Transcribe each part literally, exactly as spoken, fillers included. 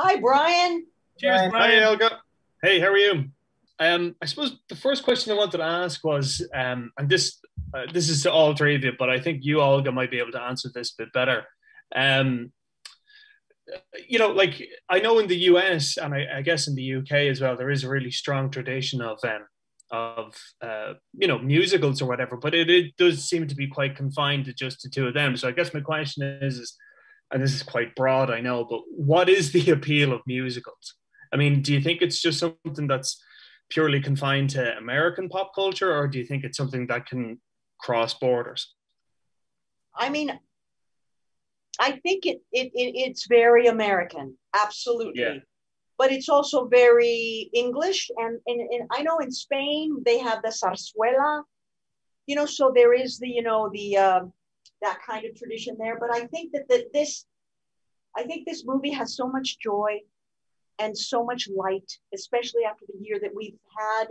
Hi, Brian. Cheers, Brian. Brian. Hi, Olga. Hey, how are you? Um, I suppose the first question I wanted to ask was, um, and this uh, this is to all three of you, but I think you, Olga, might be able to answer this a bit better. Um, you know, like I know in the U S and I, I guess in the U K as well, there is a really strong tradition of um, of uh, you know musicals or whatever, but it, it does seem to be quite confined to just the two of them. So I guess my question is, is, and this is quite broad, I know, but what is the appeal of musicals? I mean, do you think it's just something that's purely confined to American pop culture, or do you think it's something that can cross borders? I mean, I think it, it, it it's very American, absolutely. Yeah. But it's also very English. And, and, and I know in Spain, they have the zarzuela, you know, so there is the, you know, the uh, that kind of tradition there. But I think that the, this, I think this movie has so much joy and so much light, especially after the year that we've had,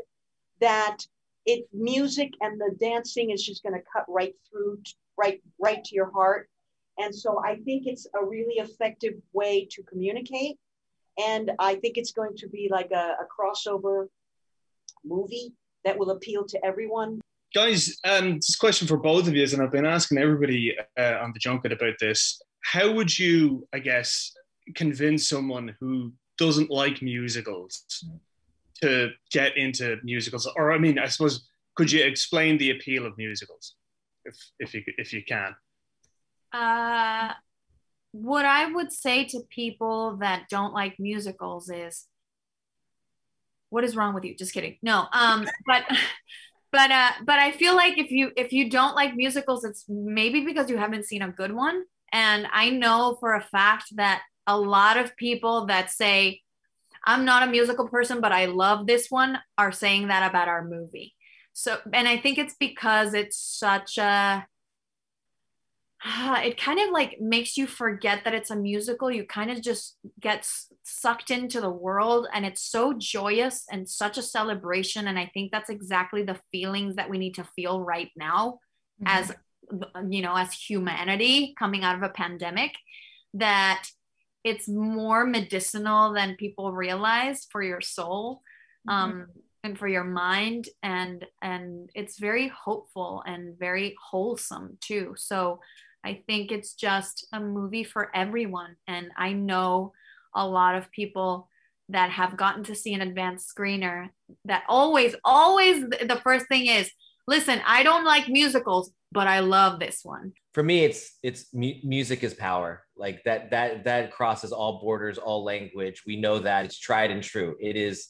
that it music and the dancing is just gonna cut right through, right, right to your heart. And so I think it's a really effective way to communicate. And I think it's going to be like a, a crossover movie that will appeal to everyone. Guys, um, this question for both of you, and I've been asking everybody uh, on the junket about this. How would you, I guess, convince someone who doesn't like musicals to get into musicals? Or I mean, I suppose, could you explain the appeal of musicals if, if, you, if you can? Uh, what I would say to people that don't like musicals is, what is wrong with you? Just kidding. No, um, but... But uh, but I feel like if you if you don't like musicals, it's maybe because you haven't seen a good one. And I know for a fact that a lot of people that say, I'm not a musical person, but I love this one, are saying that about our movie. So, and I think it's because it's such a, it kind of like makes you forget that it's a musical. You kind of just get sucked into the world, and it's so joyous and such a celebration. And I think that's exactly the feelings that we need to feel right now, mm-hmm. as, you know, as humanity coming out of a pandemic, that it's more medicinal than people realize for your soul, um, mm-hmm. and for your mind. And, and it's very hopeful and very wholesome too. So I think it's just a movie for everyone. And I know a lot of people that have gotten to see an advanced screener that always, always the first thing is, listen, I don't like musicals, but I love this one. For me, it's it's mu music is power. Like that, that, that crosses all borders, all language. We know that it's tried and true. It is,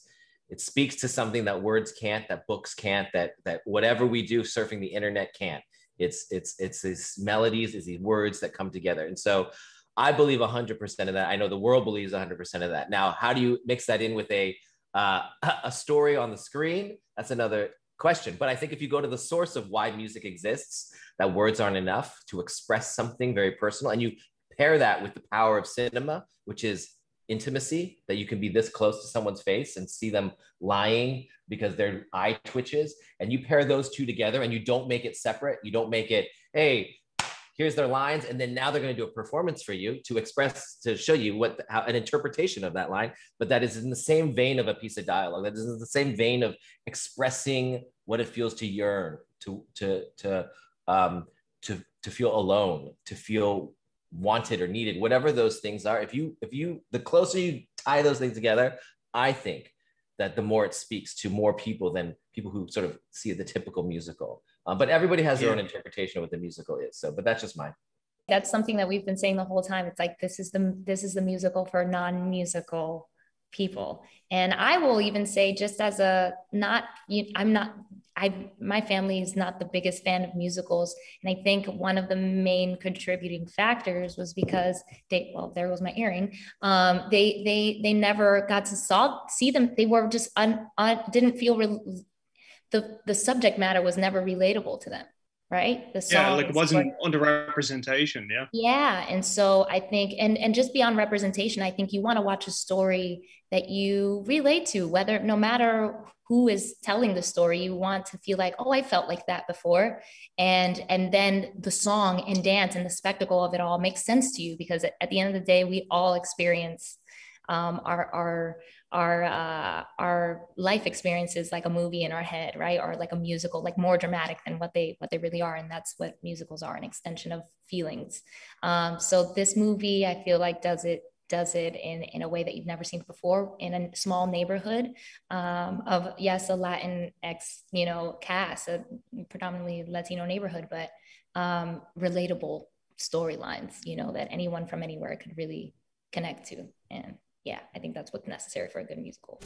it speaks to something that words can't, that books can't, that, that whatever we do surfing the internet can't. It's, it's, it's these melodies, it's these words that come together. And so I believe one hundred percent of that. I know the world believes one hundred percent of that. Now, how do you mix that in with a, uh, a story on the screen? That's another question. But I think if you go to the source of why music exists, that words aren't enough to express something very personal. And you pair that with the power of cinema, which is intimacy, that you can be this close to someone's face and see them lying because their eye twitches, and you pair those two together and you don't make it separate. You don't make it, hey, here's their lines, and then now they're going to do a performance for you to express, to show you what how, an interpretation of that line, but that is in the same vein of a piece of dialogue. That is in the same vein of expressing what it feels to yearn, to, to, to, um, to, to feel alone, to feel wanted or needed, whatever those things are. If you, if you, the closer you tie those things together, I think that the more it speaks to more people than people who sort of see the typical musical. Uh, but everybody has their yeah. own interpretation of what the musical is. So, but that's just mine. That's something that we've been saying the whole time. It's like, this is the, this is the musical for non-musical people. And I will even say, just as a, not, you, I'm not, I, my family is not the biggest fan of musicals. And I think one of the main contributing factors was because they, well, there was my earring. Um, they, they, they never got to saw, see them. They were just, un, un, didn't feel, re, the, the subject matter was never relatable to them. Right? The song, yeah, like it wasn't under representation. Yeah. Yeah. And so I think, and, and just beyond representation, I think you want to watch a story that you relate to, whether, no matter who is telling the story, you want to feel like, oh, I felt like that before. And, and then the song and dance and the spectacle of it all makes sense to you, because at the end of the day, we all experience um, our our our uh, our life experiences like a movie in our head, right? Or like a musical, like more dramatic than what they what they really are. And that's what musicals are, an extension of feelings. Um, so this movie, I feel like, does it does it in, in a way that you've never seen before, in a small neighborhood um, of, yes, a Latinx, you know, cast, a predominantly Latino neighborhood, but um, relatable storylines, you know, that anyone from anywhere could really connect to. And yeah, I think that's what's necessary for a good musical.